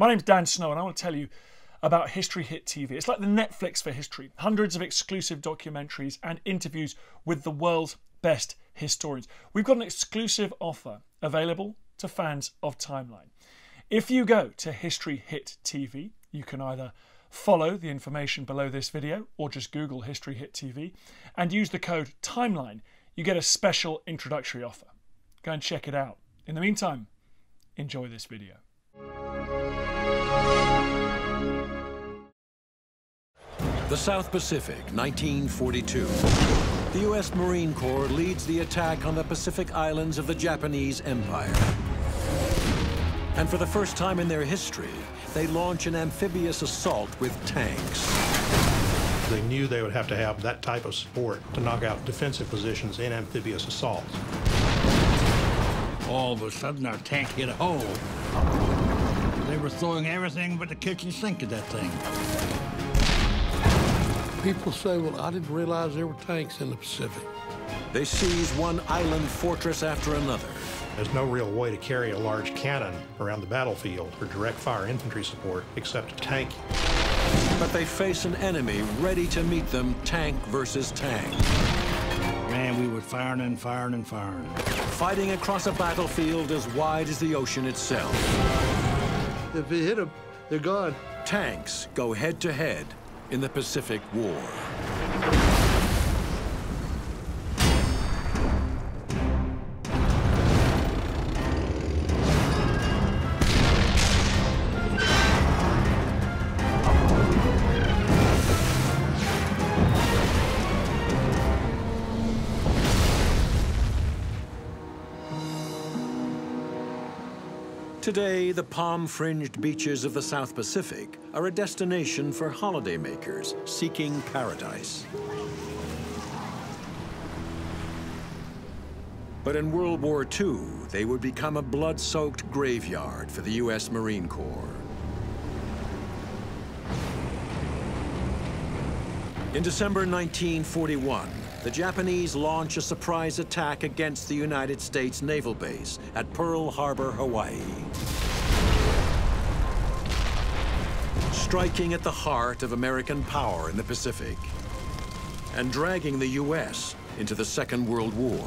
My name's Dan Snow and I want to tell you about History Hit TV. It's like the Netflix for history. Hundreds of exclusive documentaries and interviews with the world's best historians. We've got an exclusive offer available to fans of Timeline. If you go to History Hit TV, you can either follow the information below this video or just Google History Hit TV and use the code TIMELINE. You get a special introductory offer. Go and check it out. In the meantime, enjoy this video. The South Pacific, 1942. The U.S. Marine Corps leads the attack on the Pacific Islands of the Japanese Empire. And for the first time in their history, they launch an amphibious assault with tanks. They knew they would have to have that type of support to knock out defensive positions in amphibious assaults. All of a sudden, our tank hit a hole. They were throwing everything but the kitchen sink at that thing. People say, well, I didn't realize there were tanks in the Pacific. They seize one island fortress after another. There's no real way to carry a large cannon around the battlefield for direct fire infantry support except a tank. But they face an enemy ready to meet them tank versus tank. Man, we were firing and firing and firing. Fighting across a battlefield as wide as the ocean itself. If you hit them, they're gone. Tanks go head to head in the Pacific War. Today, the palm-fringed beaches of the South Pacific are a destination for holidaymakers seeking paradise. But in World War II, they would become a blood-soaked graveyard for the U.S. Marine Corps. In December 1941, the Japanese launch a surprise attack against the United States naval base at Pearl Harbor, Hawaii, striking at the heart of American power in the Pacific and dragging the U.S. into the Second World War.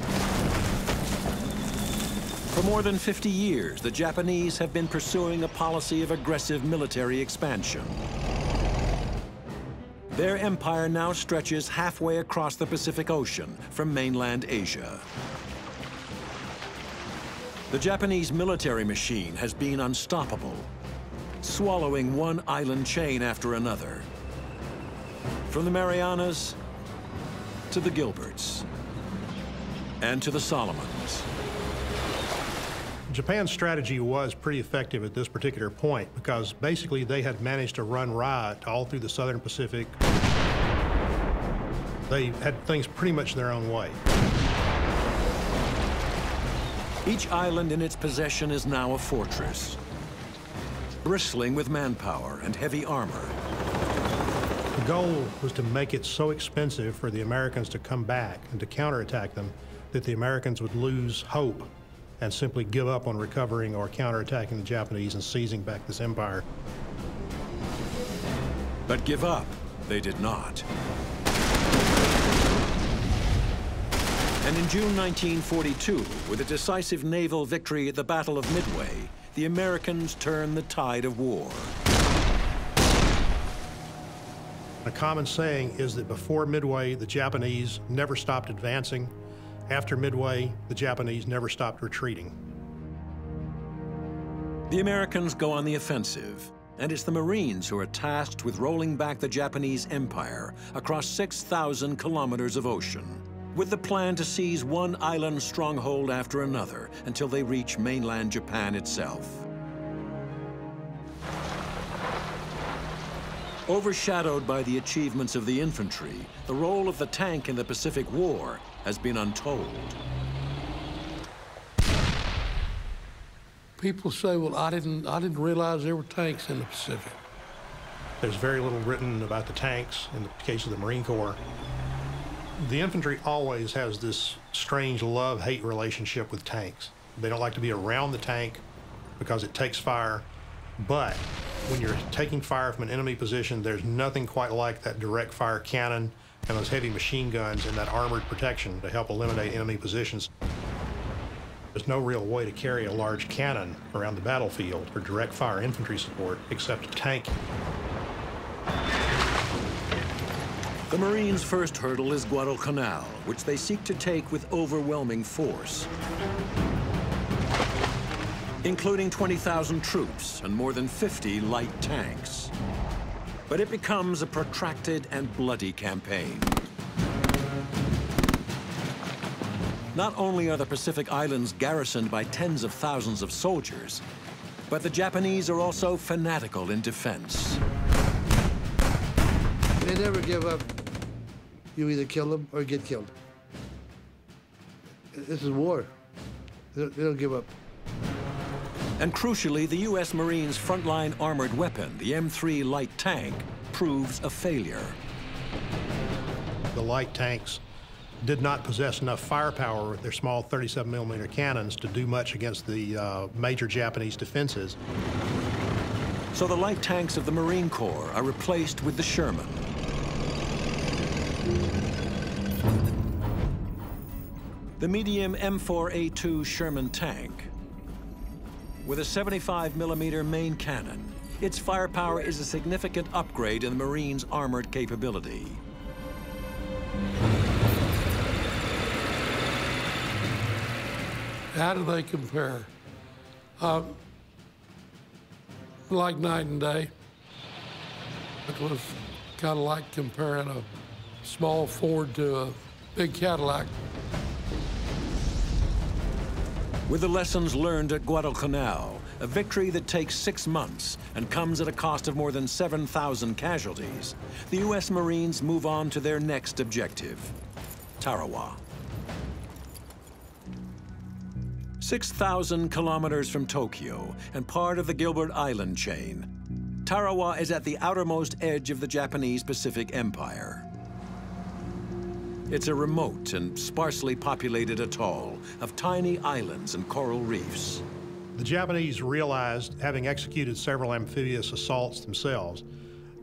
For more than 50 years, the Japanese have been pursuing a policy of aggressive military expansion. Their empire now stretches halfway across the Pacific Ocean from mainland Asia. The Japanese military machine has been unstoppable, swallowing one island chain after another, from the Marianas to the Gilberts and to the Solomons. Japan's strategy was pretty effective at this particular point because basically they had managed to run riot all through the southern Pacific. They had things pretty much their own way. Each island in its possession is now a fortress, bristling with manpower and heavy armor. The goal was to make it so expensive for the Americans to come back and to counterattack them that the Americans would lose hope and simply give up on recovering or counterattacking the Japanese and seizing back this empire. But give up they did not. And in June 1942, with a decisive naval victory at the Battle of Midway, the Americans turned the tide of war. A common saying is that before Midway, the Japanese never stopped advancing. After Midway, the Japanese never stopped retreating. The Americans go on the offensive, and it's the Marines who are tasked with rolling back the Japanese empire across 6,000 kilometers of ocean, with the plan to seize one island stronghold after another until they reach mainland Japan itself. Overshadowed by the achievements of the infantry, the role of the tank in the Pacific War has been untold. People say, well, I didn't realize there were tanks in the Pacific. There's very little written about the tanks in the case of the Marine Corps. The infantry always has this strange love-hate relationship with tanks. They don't like to be around the tank. because it takes fire. But when you're taking fire from an enemy position, there's nothing quite like that direct fire cannon and those heavy machine guns and that armored protection to help eliminate enemy positions. There's no real way to carry a large cannon around the battlefield for direct fire infantry support except a tank. The Marines' first hurdle is Guadalcanal, which they seek to take with overwhelming force, including 20,000 troops and more than 50 light tanks. But it becomes a protracted and bloody campaign. Not only are the Pacific Islands garrisoned by tens of thousands of soldiers, but the Japanese are also fanatical in defense. They never give up. You either kill them or get killed. This is war. They don't give up. And crucially, the U.S. Marines' frontline armored weapon, the M3 light tank, proves a failure. The light tanks did not possess enough firepower with their small 37mm cannons to do much against the major Japanese defenses. So the light tanks of the Marine Corps are replaced with the Sherman. The medium M4A2 Sherman tank, with a 75mm main cannon, its firepower is a significant upgrade in the Marines' armored capability. How do they compare? Like night and day. It was kind of like comparing a small Ford to a big Cadillac. With the lessons learned at Guadalcanal, a victory that takes 6 months and comes at a cost of more than 7,000 casualties, the U.S. Marines move on to their next objective, Tarawa. 6,000 kilometers from Tokyo and part of the Gilbert Island chain, Tarawa is at the outermost edge of the Japanese Pacific Empire. It's a remote and sparsely populated atoll of tiny islands and coral reefs. The Japanese realized, having executed several amphibious assaults themselves,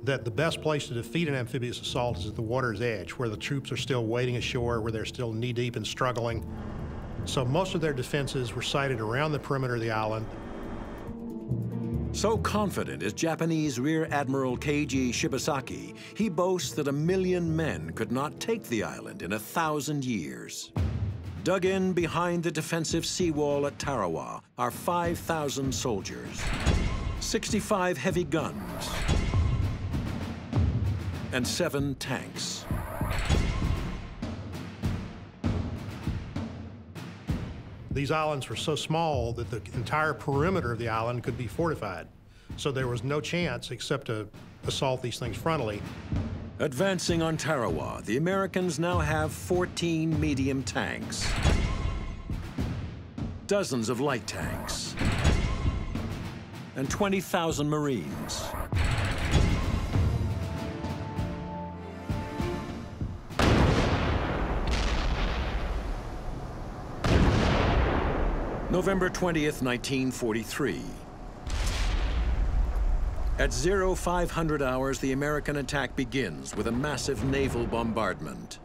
that the best place to defeat an amphibious assault is at the water's edge, where the troops are still wading ashore, where they're still knee-deep and struggling. So most of their defenses were sited around the perimeter of the island. So confident is Japanese Rear Admiral Keiji Shibasaki, he boasts that 1,000,000 men could not take the island in 1,000 years. Dug in behind the defensive seawall at Tarawa are 5,000 soldiers, 65 heavy guns, and 7 tanks. These islands were so small that the entire perimeter of the island could be fortified. So there was no chance except to assault these things frontally. Advancing on Tarawa, the Americans now have 14 medium tanks, dozens of light tanks, and 20,000 Marines. November 20th, 1943. At 0500 hours, the American attack begins with a massive naval bombardment.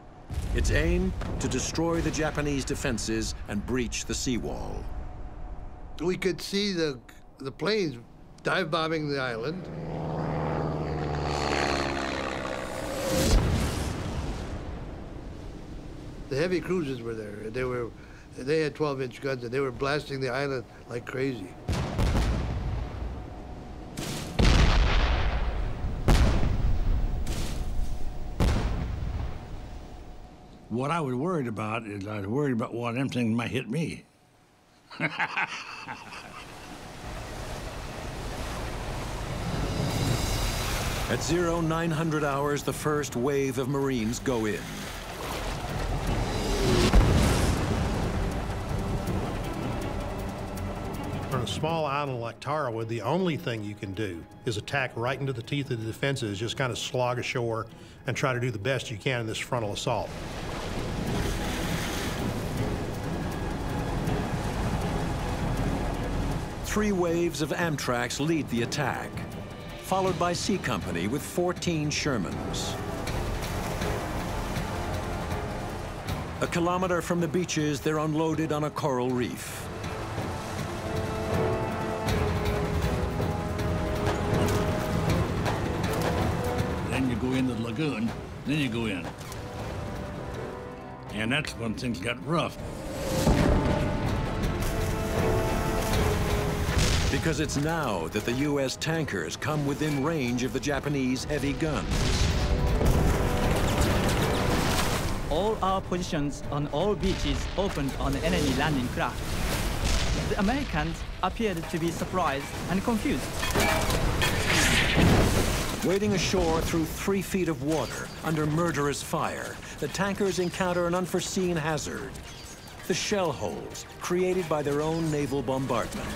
Its aim, to destroy the Japanese defenses and breach the seawall. We could see the planes dive bombing the island. The heavy cruisers were there. They had 12-inch guns, and they were blasting the island like crazy. What I was worried about is I was worried about what them things might hit me. At 0900 hours, the first wave of Marines go in. On a small island like Tarawa, the only thing you can do is attack right into the teeth of the defenses, just kind of slog ashore and try to do the best you can in this frontal assault. Three waves of Amtraks lead the attack, followed by C Company with 14 Shermans. A kilometer from the beaches, they're unloaded on a coral reef. Then you go into the lagoon, then you go in. And that's when things got rough. Because it's now that the U.S. tankers come within range of the Japanese heavy guns. All our positions on all beaches opened on enemy landing craft. The Americans appeared to be surprised and confused. Wading ashore through 3 feet of water under murderous fire, the tankers encounter an unforeseen hazard. The shell holes created by their own naval bombardment.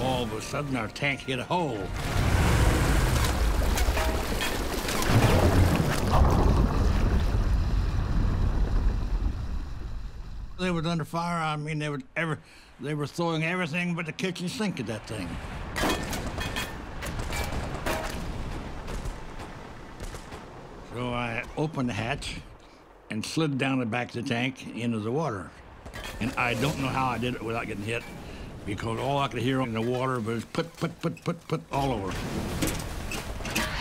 All of a sudden, our tank hit a hole. They were under fire. I mean, they were throwing everything but the kitchen sink at that thing. So I opened the hatch and slid down the back of the tank into the water. And I don't know how I did it without getting hit, because all I could hear in the water was put, put, put, put, put all over.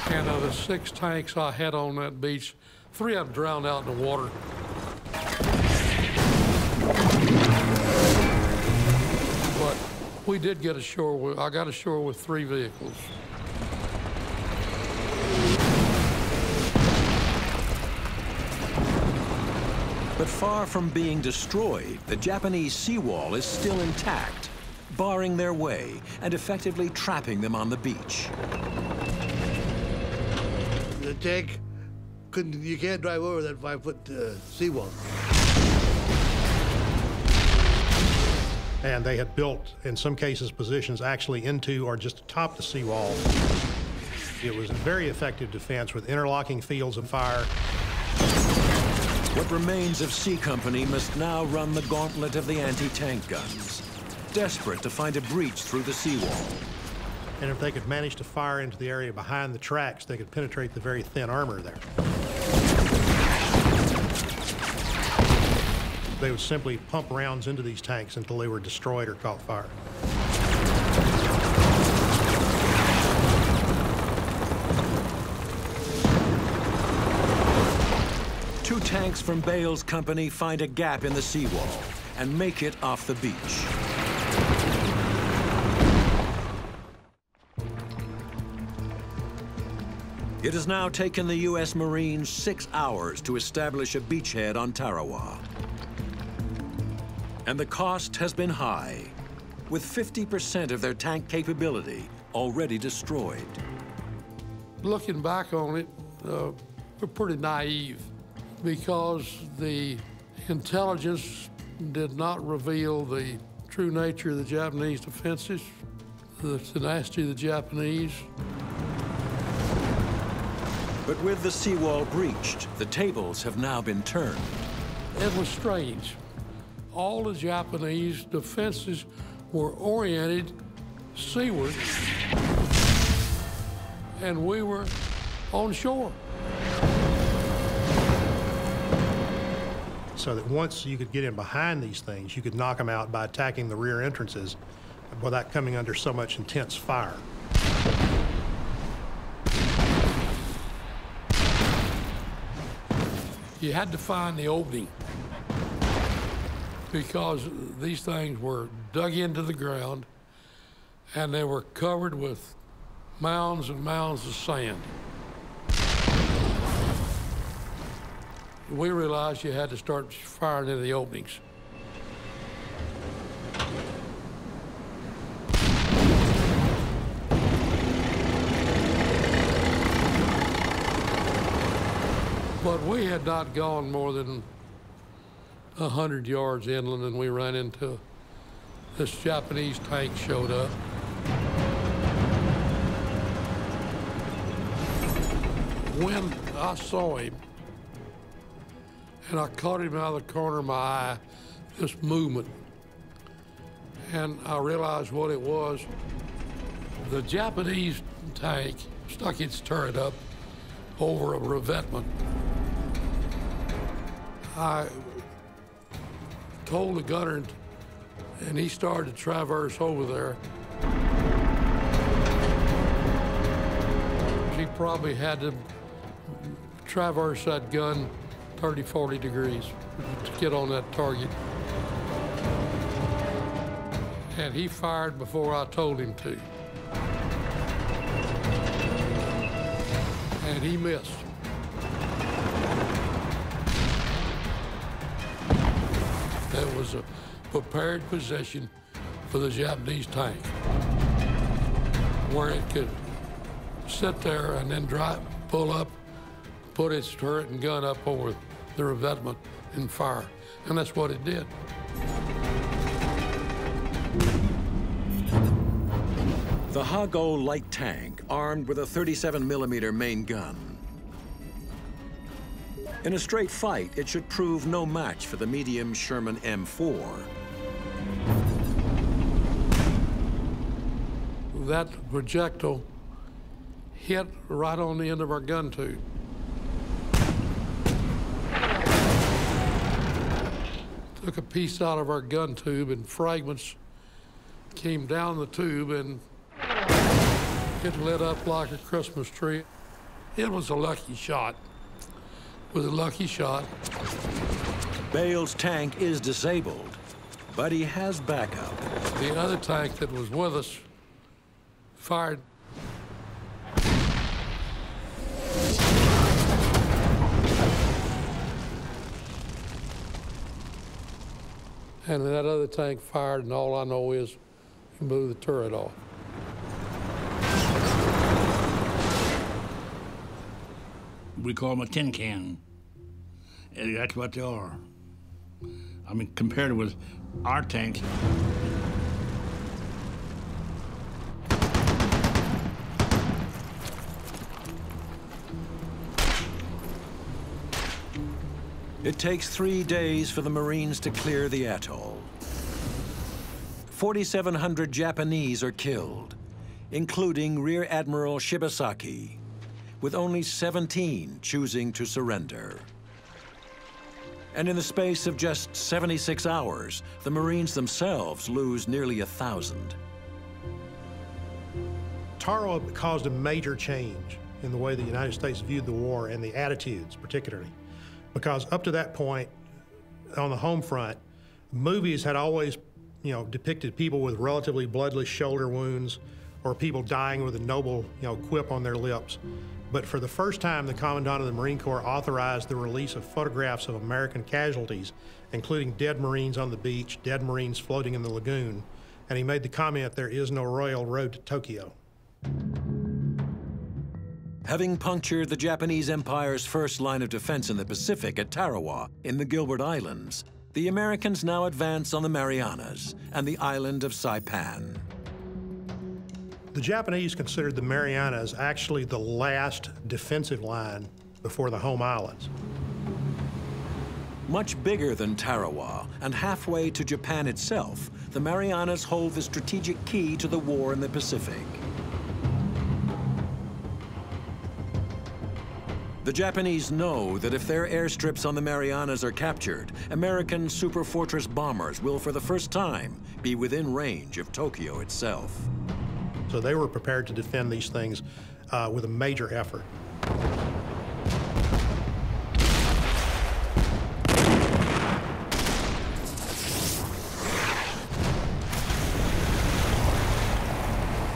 And of the 6 tanks I had on that beach, 3 of them drowned out in the water. But we did get ashore. I got ashore with 3 vehicles. But far from being destroyed, the Japanese seawall is still intact, barring their way and effectively trapping them on the beach. The tank couldn't, you can't drive over that 5-foot seawall. And they had built, in some cases, positions actually into or just atop the seawall. It was a very effective defense with interlocking fields of fire. What remains of C Company must now run the gauntlet of the anti-tank guns, desperate to find a breach through the seawall. And if they could manage to fire into the area behind the tracks, they could penetrate the very thin armor there. They would simply pump rounds into these tanks until they were destroyed or caught fire. Two tanks from Bale's company find a gap in the seawall and make it off the beach. It has now taken the U.S. Marines 6 hours to establish a beachhead on Tarawa. And the cost has been high, with 50% of their tank capability already destroyed. Looking back on it, we're pretty naive, because the intelligence did not reveal the true nature of the Japanese defenses, the tenacity of the Japanese. But with the seawall breached, the tables have now been turned. It was strange. All the Japanese defenses were oriented seaward, and we were on shore. So that once you could get in behind these things, you could knock them out by attacking the rear entrances without coming under so much intense fire. You had to find the opening, because these things were dug into the ground and they were covered with mounds and mounds of sand. We realized you had to start firing into the openings. But we had not gone more than 100 yards inland, and we ran into this Japanese tank showed up. When I saw him, and I caught him out of the corner of my eye, this movement. and I realized what it was. The Japanese tank stuck its turret up over a revetment. I told the gunner, and he started to traverse over there. She probably had to traverse that gun 30, 40 degrees to get on that target. And he fired before I told him to. And he missed. That was a prepared position for the Japanese tank, where it could sit there and then drive, pull up, put its turret and gun up over the revetment and fire. And that's what it did. The Hago light tank, armed with a 37mm main gun. In a straight fight, it should prove no match for the medium Sherman M4. That projectile hit right on the end of our gun tube. Took a piece out of our gun tube, and fragments came down the tube, and it lit up like a Christmas tree. It was a lucky shot. It was a lucky shot. Bale's tank is disabled, but he has backup. The other tank that was with us fired. And that other tank fired, and all I know is he blew the turret off. We call them a tin can. And that's what they are. I mean, compared with our tanks. It takes 3 days for the Marines to clear the atoll. 4,700 Japanese are killed, including Rear Admiral Shibasaki, with only 17 choosing to surrender. And in the space of just 76 hours, the Marines themselves lose nearly 1,000. Tarawa caused a major change in the way the United States viewed the war and the attitudes, particularly, because up to that point, on the home front, movies had always, depicted people with relatively bloodless shoulder wounds or people dying with a noble, quip on their lips. But for the first time, the Commandant of the Marine Corps authorized the release of photographs of American casualties, including dead Marines on the beach, dead Marines floating in the lagoon. And he made the comment, "There is no royal road to Tokyo." Having punctured the Japanese Empire's first line of defense in the Pacific at Tarawa in the Gilbert Islands, the Americans now advance on the Marianas and the island of Saipan. The Japanese considered the Marianas actually the last defensive line before the home islands. Much bigger than Tarawa and halfway to Japan itself, the Marianas hold the strategic key to the war in the Pacific. The Japanese know that if their airstrips on the Marianas are captured, American Super Fortress bombers will, for the first time, be within range of Tokyo itself. So they were prepared to defend these things with a major effort.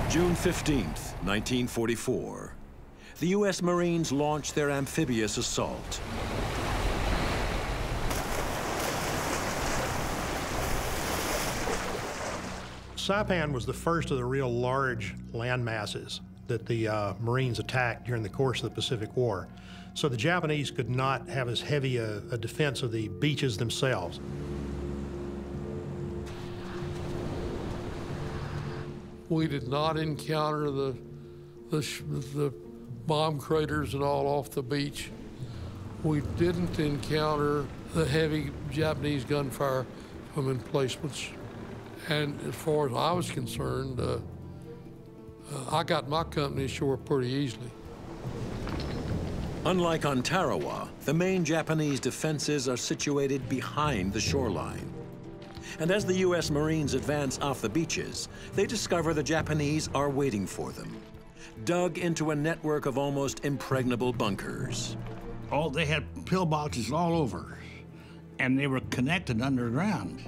June 15th, 1944. The U.S. Marines launched their amphibious assault. Saipan was the first of the real large land masses that the Marines attacked during the course of the Pacific War. So the Japanese could not have as heavy a defense of the beaches themselves. We did not encounter the bomb craters and all off the beach. We didn't encounter the heavy Japanese gunfire from emplacements. And as far as I was concerned, I got my company ashore pretty easily. Unlike on Tarawa, the main Japanese defenses are situated behind the shoreline. And as the U.S. Marines advance off the beaches, they discover the Japanese are waiting for them, dug into a network of almost impregnable bunkers. Oh, they had pillboxes all over, and they were connected underground.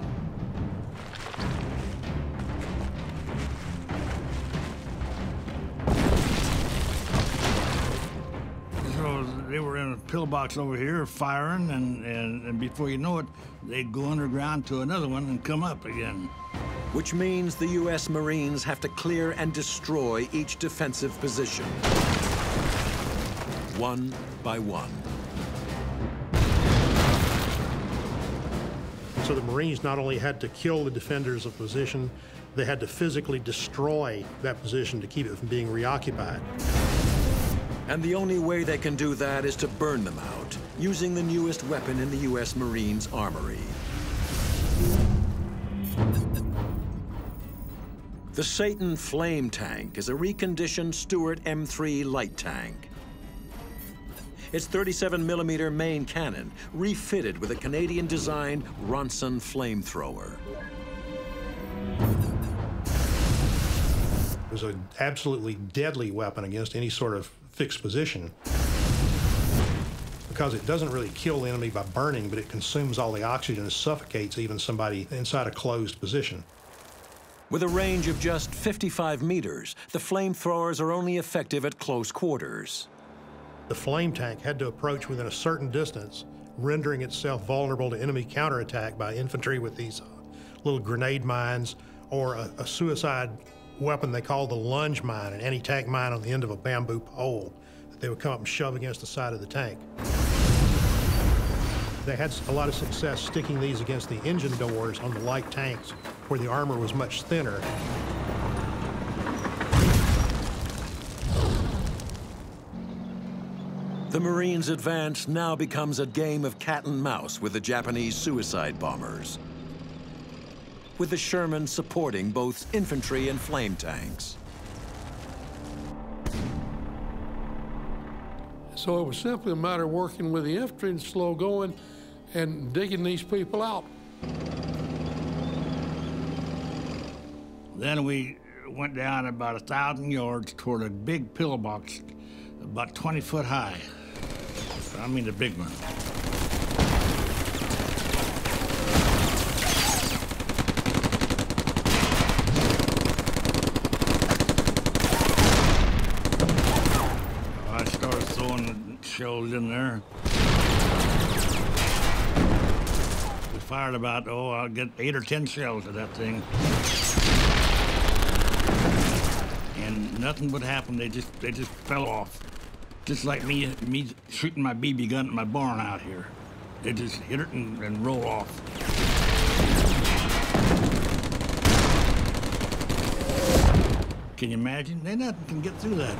So they were in a pillbox over here firing, and before you know it, they'd go underground to another one and come up again. Which means the U.S. Marines have to clear and destroy each defensive position, one by one. So the Marines not only had to kill the defenders of position, they had to physically destroy that position to keep it from being reoccupied. And the only way they can do that is to burn them out, using the newest weapon in the U.S. Marines' armory. The Satan Flame Tank is a reconditioned Stuart M3 light tank. Its 37mm main cannon, refitted with a Canadian-designed Ronson flamethrower. It was an absolutely deadly weapon against any sort of fixed position, because it doesn't really kill the enemy by burning, but it consumes all the oxygen and suffocates even somebody inside a closed position. With a range of just 55 meters, the flamethrowers are only effective at close quarters. The flame tank had to approach within a certain distance, rendering itself vulnerable to enemy counterattack by infantry with these little grenade mines, or a suicide weapon they called the lunge mine, an anti-tank mine on the end of a bamboo pole that they would come up and shove against the side of the tank. They had a lot of success sticking these against the engine doors on the light tanks, where the armor was much thinner. The Marines' advance now becomes a game of cat and mouse with the Japanese suicide bombers, with the Sherman supporting both infantry and flame tanks. So it was simply a matter of working with the infantry and slow going and digging these people out. Then we went down about 1,000 yards toward a big pillbox, about 20 foot high. I mean, the big one. I started throwing the shells in there. We fired about, oh, I'll get 8 or 10 shells at that thing. And nothing would happen. They just fell off. Just like me shooting my BB gun at my barn out here. They just hit it and roll off. Can you imagine? They nothing can get through that.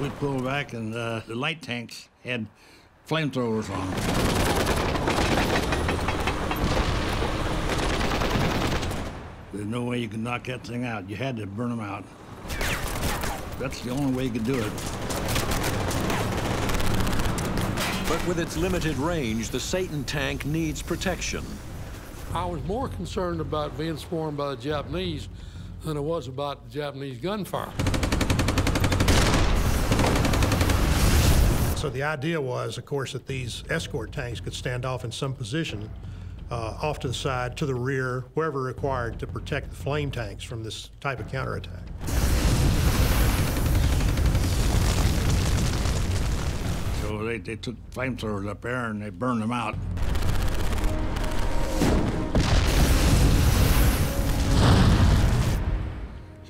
We pulled back, and the light tanks had flamethrowers on them. There's no way you could knock that thing out. You had to burn them out. That's the only way you could do it. But with its limited range, the Satan tank needs protection. I was more concerned about being swarmed by the Japanese than I was about the Japanese gunfire. So the idea was, of course, that these escort tanks could stand off in some position, off to the side, to the rear, wherever required to protect the flame tanks from this type of counterattack. So they took flamethrowers up there and they burned them out.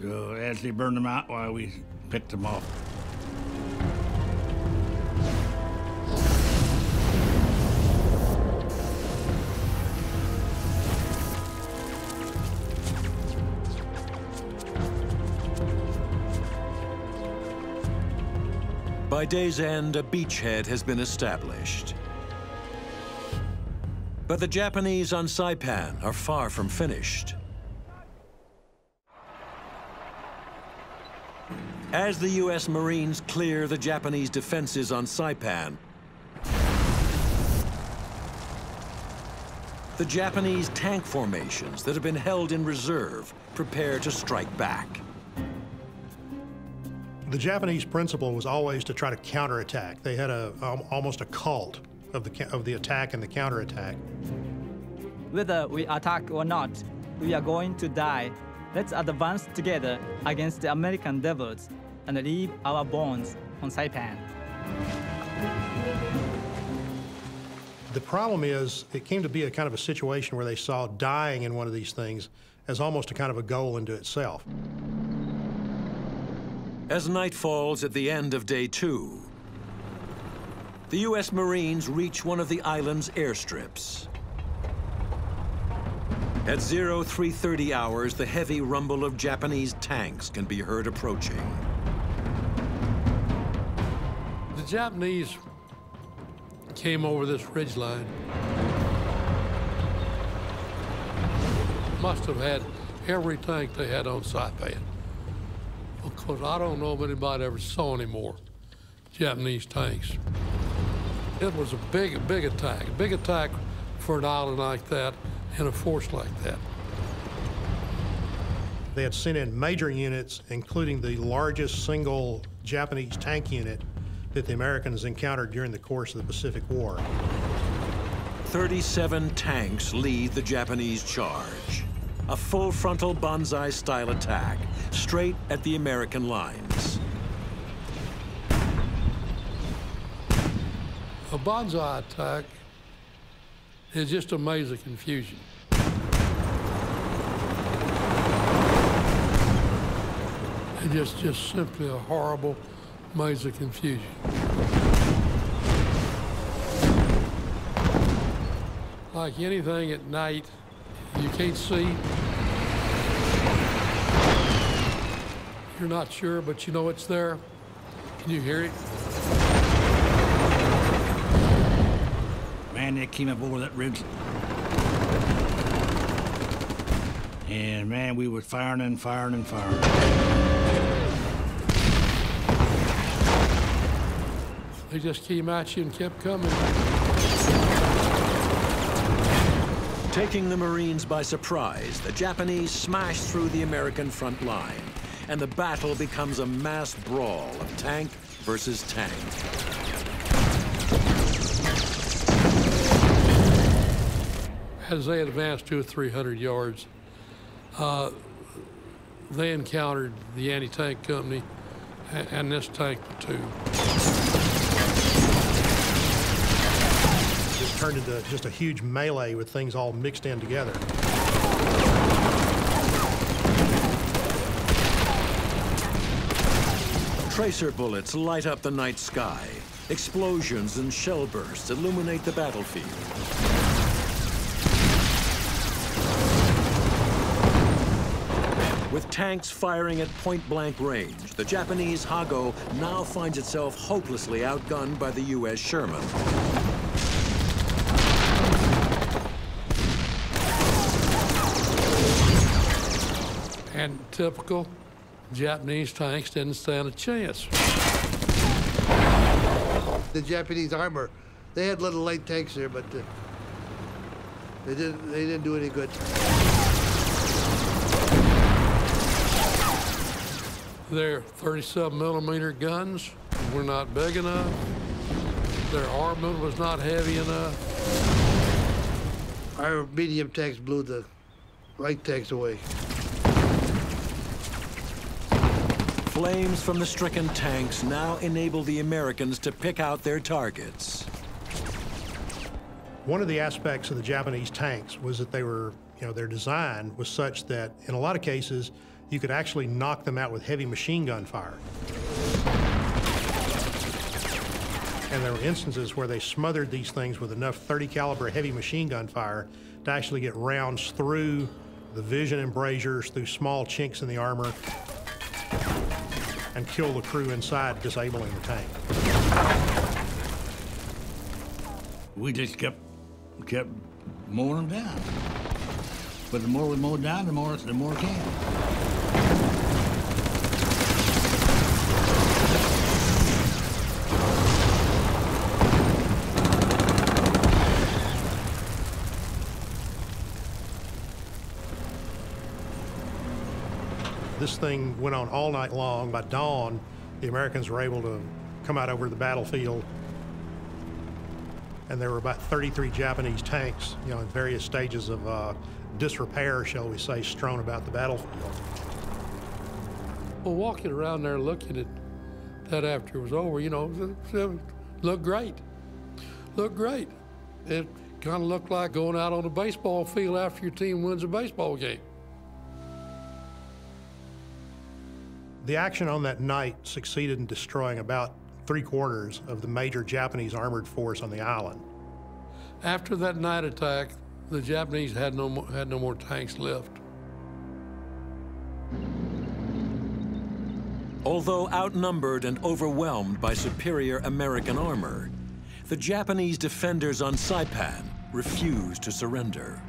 So as they burned them out, well, we picked them off. By day's end, a beachhead has been established. But the Japanese on Saipan are far from finished. As the U.S. Marines clear the Japanese defenses on Saipan, the Japanese tank formations that have been held in reserve prepare to strike back. The Japanese principle was always to try to counterattack. They had a, almost a cult of the attack and the counterattack. Whether we attack or not, we are going to die. Let's advance together against the American devils and leave our bones on Saipan. The problem is, it came to be a kind of a situation where they saw dying in one of these things as almost a kind of a goal unto itself. As night falls at the end of day 2, the U.S. Marines reach one of the island's airstrips. At 03:30 hours, the heavy rumble of Japanese tanks can be heard approaching. The Japanese came over this ridgeline. Must have had every tank they had on Saipan, because I don't know if anybody ever saw any more Japanese tanks. It was a big attack. A big attack for an island like that in a force like that. They had sent in major units, including the largest single Japanese tank unit that the Americans encountered during the course of the Pacific War. 37 tanks lead the Japanese charge. A full frontal banzai-style attack, straight at the American lines. A banzai attack is just a maze of confusion. It's just simply a horrible maze of confusion. Like anything at night, you can't see. You're not sure, but you know it's there. Can you hear it? Man, they came up over that ridge. And man, we were firing and firing and firing. They just came at you and kept coming. Taking the Marines by surprise, the Japanese smashed through the American front line, and the battle becomes a mass brawl of tank versus tank. As they advanced 200 or 300 yards, they encountered the anti-tank company and this tank platoon. This turned into just a huge melee with things all mixed in together. Tracer bullets light up the night sky. Explosions and shell bursts illuminate the battlefield. With tanks firing at point-blank range, the Japanese Hago now finds itself hopelessly outgunned by the U.S. Sherman. And typical Japanese tanks didn't stand a chance. The Japanese armor, they had little light tanks there, but they didn't do any good. They're 37mm guns were not big enough. Their armament was not heavy enough. Our medium tanks blew the light tanks away. Flames from the stricken tanks now enable the Americans to pick out their targets. One of the aspects of the Japanese tanks was that they were, you know, their design was such that in a lot of cases, you could actually knock them out with heavy machine gun fire. And there were instances where they smothered these things with enough .30 caliber heavy machine gun fire to actually get rounds through the vision embrasures, through small chinks in the armor. and kill the crew inside, disabling the tank. We just kept mowing them down. But the more we mowed down, the more came. This thing went on all night long. By dawn, the Americans were able to come out over the battlefield, and there were about 33 Japanese tanks, you know, in various stages of disrepair, shall we say, strewn about the battlefield. Well, walking around there looking at that after it was over, you know, it looked great. Looked great. It kind of looked like going out on a baseball field after your team wins a baseball game. The action on that night succeeded in destroying about three-quarters of the major Japanese armored force on the island. After that night attack, the Japanese had no more tanks left. Although outnumbered and overwhelmed by superior American armor, the Japanese defenders on Saipan refused to surrender.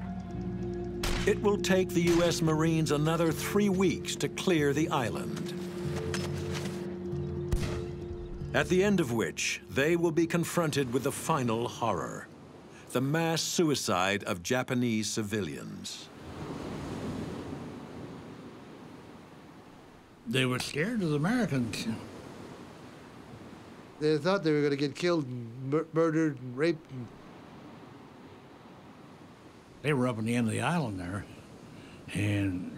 It will take the U.S. Marines another 3 weeks to clear the island, at the end of which they will be confronted with the final horror, the mass suicide of Japanese civilians. They were scared of the Americans. They thought they were going to get killed, murdered, and raped. They were up on the end of the island there, and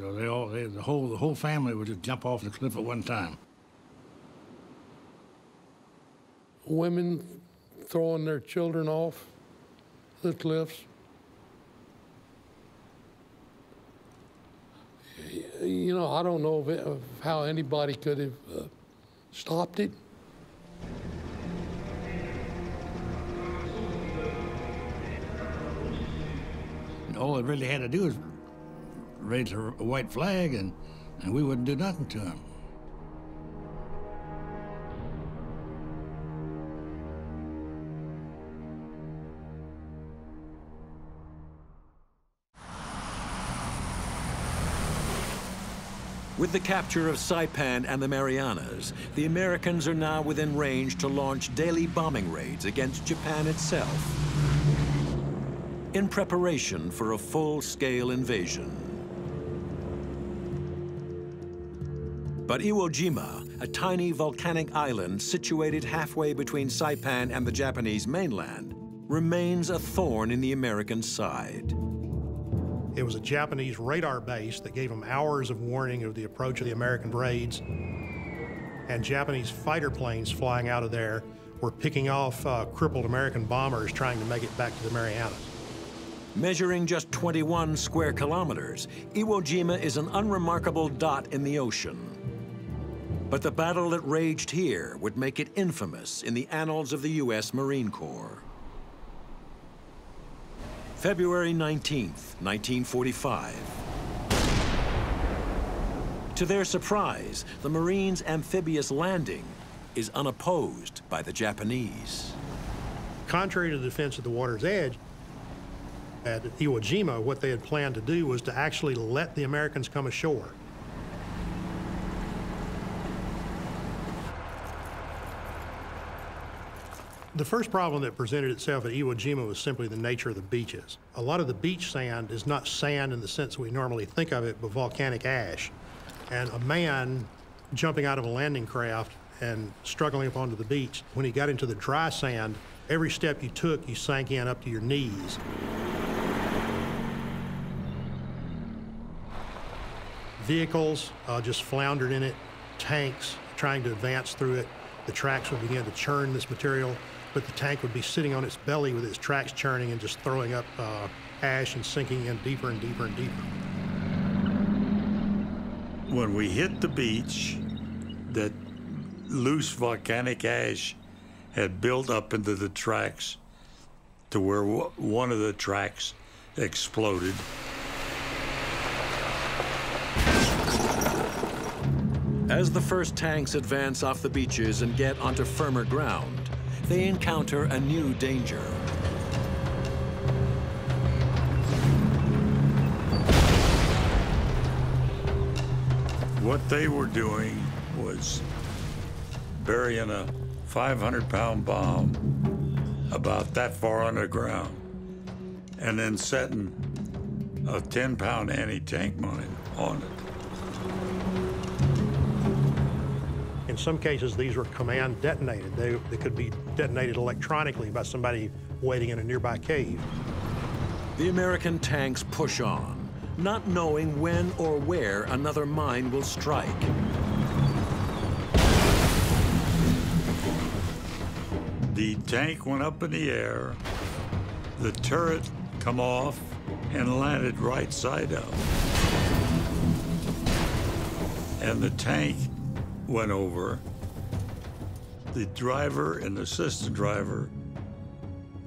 the whole family would just jump off the cliff at one time. Women throwing their children off the cliffs. You know, I don't know how anybody could have stopped it. And all they really had to do was raise a white flag, and we wouldn't do nothing to them. With the capture of Saipan and the Marianas, the Americans are now within range to launch daily bombing raids against Japan itself, in preparation for a full-scale invasion. But Iwo Jima, a tiny volcanic island situated halfway between Saipan and the Japanese mainland, remains a thorn in the American side. It was a Japanese radar base that gave them hours of warning of the approach of the American raids. And Japanese fighter planes flying out of there were picking off crippled American bombers trying to make it back to the Marianas. Measuring just 21 square kilometers, Iwo Jima is an unremarkable dot in the ocean. But the battle that raged here would make it infamous in the annals of the U.S. Marine Corps. February 19th, 1945. To their surprise, the Marines' amphibious landing is unopposed by the Japanese. Contrary to the defense of the water's edge, at Iwo Jima, what they had planned to do was to actually let the Americans come ashore. The first problem that presented itself at Iwo Jima was simply the nature of the beaches. A lot of the beach sand is not sand in the sense we normally think of it, but volcanic ash. And a man jumping out of a landing craft and struggling up onto the beach, when he got into the dry sand, every step you took, you sank in up to your knees. Vehicles just floundered in it, tanks trying to advance through it. The tracks would begin to churn this material, but the tank would be sitting on its belly with its tracks churning and just throwing up ash and sinking in deeper and deeper and deeper. When we hit the beach, that loose volcanic ash had built up into the tracks to where one of the tracks exploded. As the first tanks advance off the beaches and get onto firmer ground, they encounter a new danger. What they were doing was burying a 500-pound bomb about that far underground and then setting a 10-pound anti-tank mine on it. In some cases, these were command detonated. They could be detonated electronically by somebody waiting in a nearby cave. The American tanks push on, not knowing when or where another mine will strike. The tank went up in the air, the turret come off, and landed right side up. And the tank went over. The driver and the assistant driver,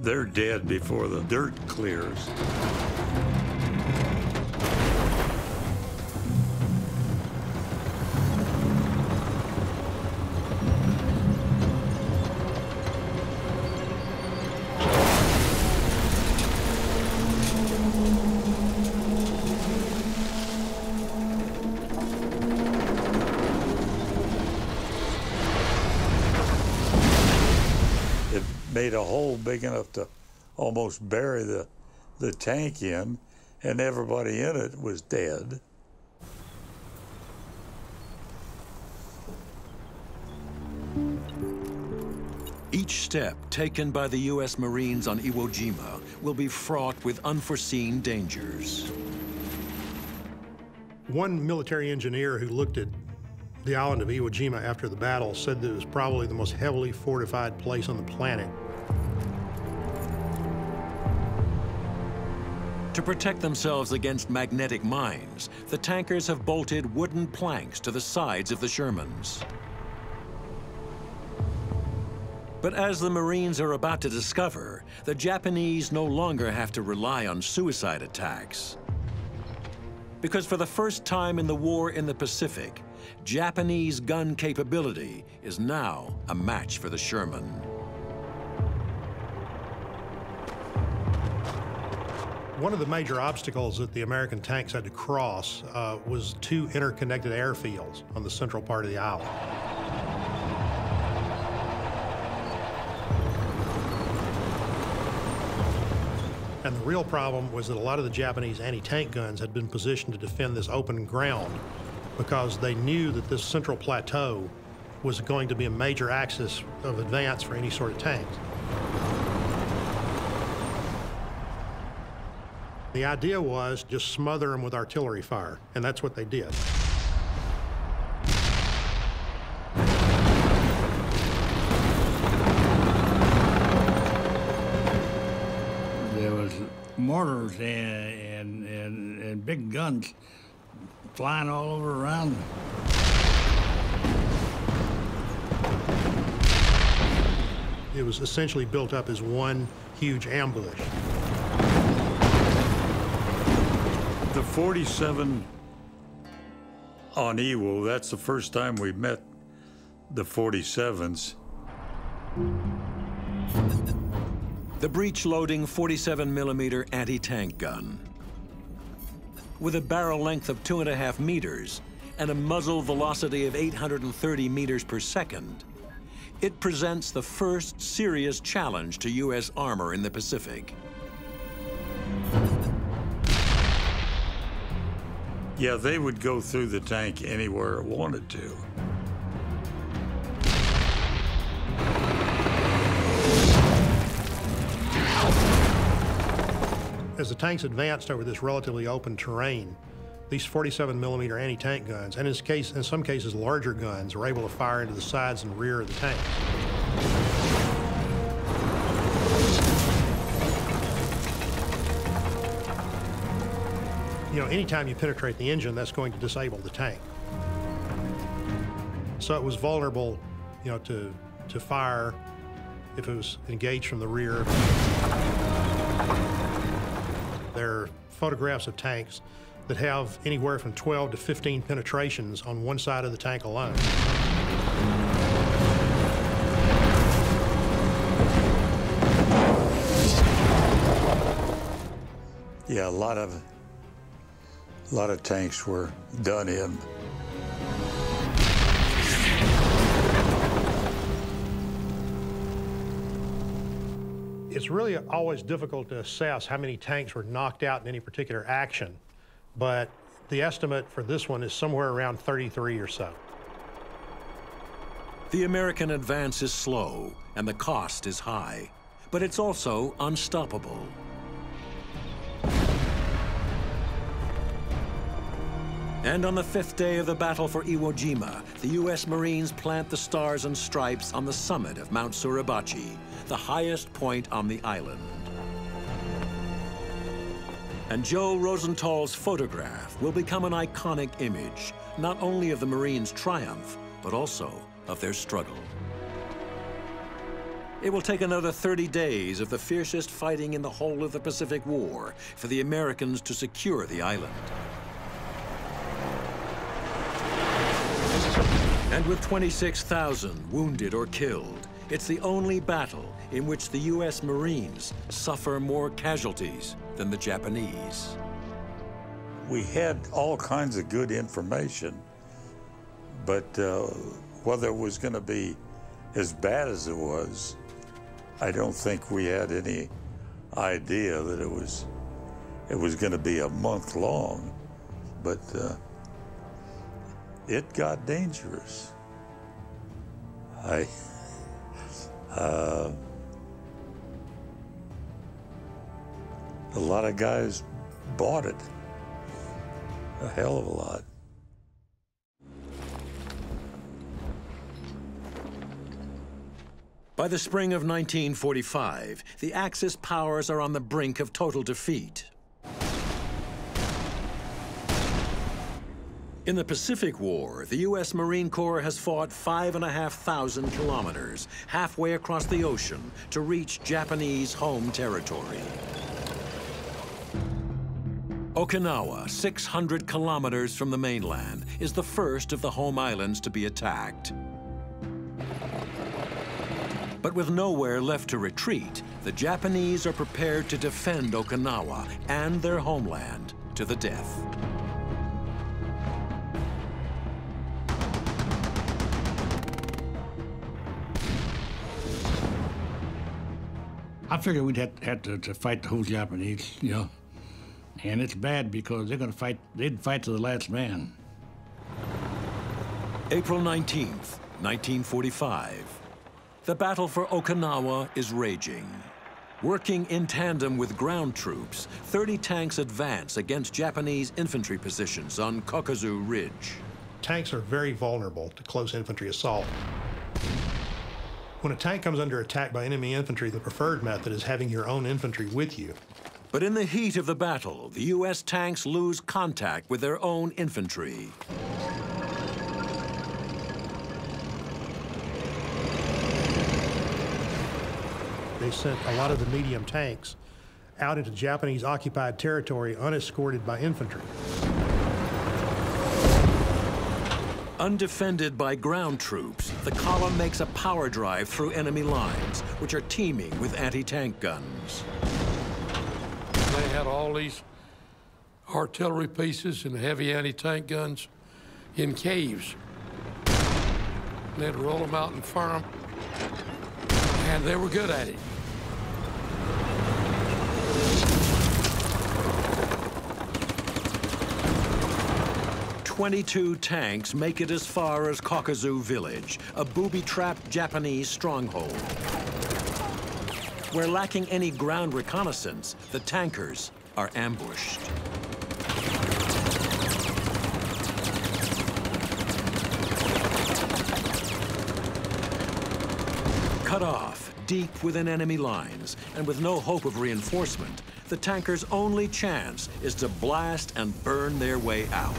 they're dead before the dirt clears. Made a hole big enough to almost bury the tank in, and everybody in it was dead. Each step taken by the U.S. Marines on Iwo Jima will be fraught with unforeseen dangers. One military engineer who looked at the island of Iwo Jima after the battle said that it was probably the most heavily fortified place on the planet. To protect themselves against magnetic mines, the tankers have bolted wooden planks to the sides of the Shermans. But as the Marines are about to discover, the Japanese no longer have to rely on suicide attacks. Because for the first time in the war in the Pacific, Japanese gun capability is now a match for the Sherman. One of the major obstacles that the American tanks had to cross was two interconnected airfields on the central part of the island. And the real problem was that a lot of the Japanese anti-tank guns had been positioned to defend this open ground because they knew that this central plateau was going to be a major axis of advance for any sort of tanks. The idea was just smother them with artillery fire, and that's what they did. There was mortars and big guns flying all over around them. It was essentially built up as one huge ambush. The 47 on Iwo, that's the first time we met the 47s. The breech-loading 47mm anti-tank gun. With a barrel length of 2.5 meters and a muzzle velocity of 830 meters per second, it presents the first serious challenge to U.S. armor in the Pacific. Yeah, they would go through the tank anywhere it wanted to. As the tanks advanced over this relatively open terrain, these 47mm anti-tank guns, and in some cases larger guns, were able to fire into the sides and rear of the tank. You know, anytime you penetrate the engine, that's going to disable the tank. So it was vulnerable, you know, to fire if it was engaged from the rear. There are photographs of tanks that have anywhere from 12 to 15 penetrations on one side of the tank alone. Yeah, a lot of tanks were done in. It's really always difficult to assess how many tanks were knocked out in any particular action, but the estimate for this one is somewhere around 33 or so. The American advance is slow and the cost is high, but it's also unstoppable. And on the 5th day of the battle for Iwo Jima, the U.S. Marines plant the Stars and Stripes on the summit of Mount Suribachi, the highest point on the island. And Joe Rosenthal's photograph will become an iconic image, not only of the Marines' triumph, but also of their struggle. It will take another 30 days of the fiercest fighting in the whole of the Pacific War for the Americans to secure the island. And with 26,000 wounded or killed, it's the only battle in which the U.S. Marines suffer more casualties than the Japanese. We had all kinds of good information, but whether it was going to be as bad as it was, I don't think we had any idea that it was going to be a month long, but it got dangerous. A lot of guys bought it, a hell of a lot. By the spring of 1945, the Axis powers are on the brink of total defeat. In the Pacific War, the U.S. Marine Corps has fought 5,500 kilometers halfway across the ocean to reach Japanese home territory. Okinawa, 600 kilometers from the mainland, is the first of the home islands to be attacked. But with nowhere left to retreat, the Japanese are prepared to defend Okinawa and their homeland to the death. I figured we'd had to fight the whole Japanese, you know. And it's bad because they'd fight to the last man. April 19th, 1945. The battle for Okinawa is raging. Working in tandem with ground troops, 30 tanks advance against Japanese infantry positions on Kakazu Ridge. Tanks are very vulnerable to close infantry assault. When a tank comes under attack by enemy infantry, the preferred method is having your own infantry with you. But in the heat of the battle, the U.S. tanks lose contact with their own infantry. They sent a lot of the medium tanks out into Japanese-occupied territory unescorted by infantry. Undefended by ground troops, the column makes a power drive through enemy lines, which are teeming with anti-tank guns. They had all these artillery pieces and heavy anti-tank guns in caves. They'd roll them out and fire them, and they were good at it. Twenty-two tanks make it as far as Kakazu Village, a booby-trapped Japanese stronghold. Where lacking any ground reconnaissance, the tankers are ambushed. Cut off, deep within enemy lines, and with no hope of reinforcement, the tanker's only chance is to blast and burn their way out.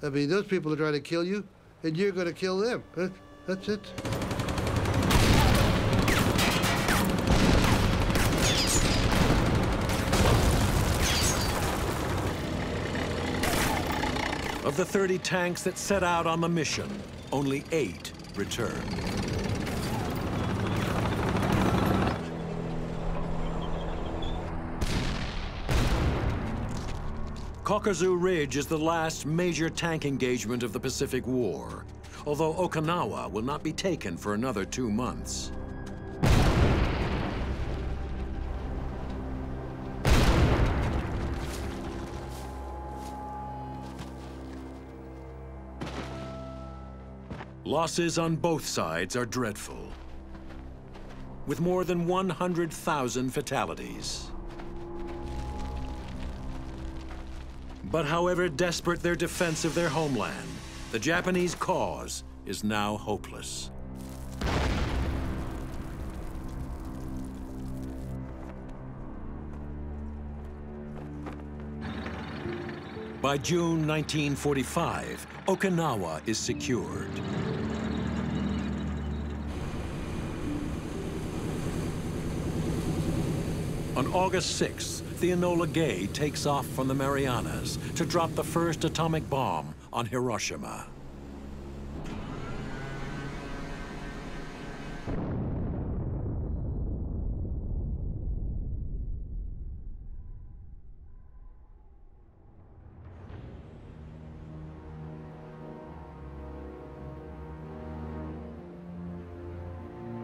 I mean, those people are trying to kill you, and you're going to kill them. That's it. Of the 30 tanks that set out on the mission, only 8 returned. Kakazu Ridge is the last major tank engagement of the Pacific War, although Okinawa will not be taken for another 2 months. Losses on both sides are dreadful, with more than 100,000 fatalities. But however desperate their defense of their homeland, the Japanese cause is now hopeless. By June 1945, Okinawa is secured. On August 6th, the Enola Gay takes off from the Marianas to drop the first atomic bomb on Hiroshima.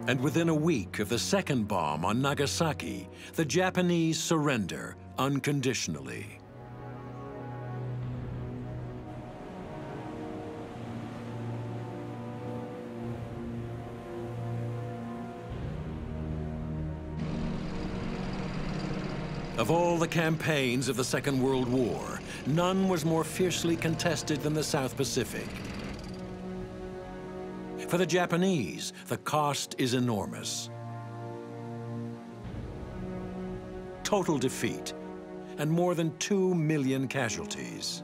And within a week of the second bomb on Nagasaki, the Japanese surrender unconditionally. Of all the campaigns of the Second World War, none was more fiercely contested than the South Pacific. For the Japanese, the cost is enormous. Total defeat and more than 2 million casualties.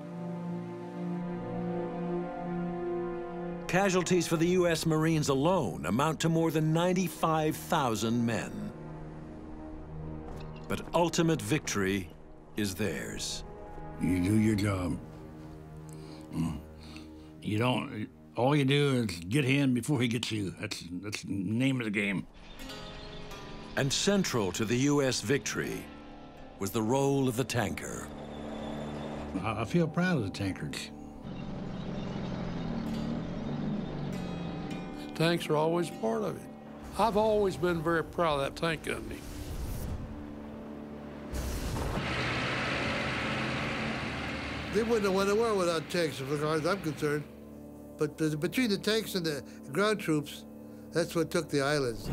Casualties for the U.S. Marines alone amount to more than 95,000 men. But ultimate victory is theirs. You do your job. You don't... All you do is get him before he gets you. That's the name of the game. And central to the U.S. victory was the role of the tanker. I feel proud of the tankards. Tanks are always part of it. I've always been very proud of that tank company. They wouldn't have won the war without tanks, as far as I'm concerned. But between the tanks and the ground troops, that's what took the islands.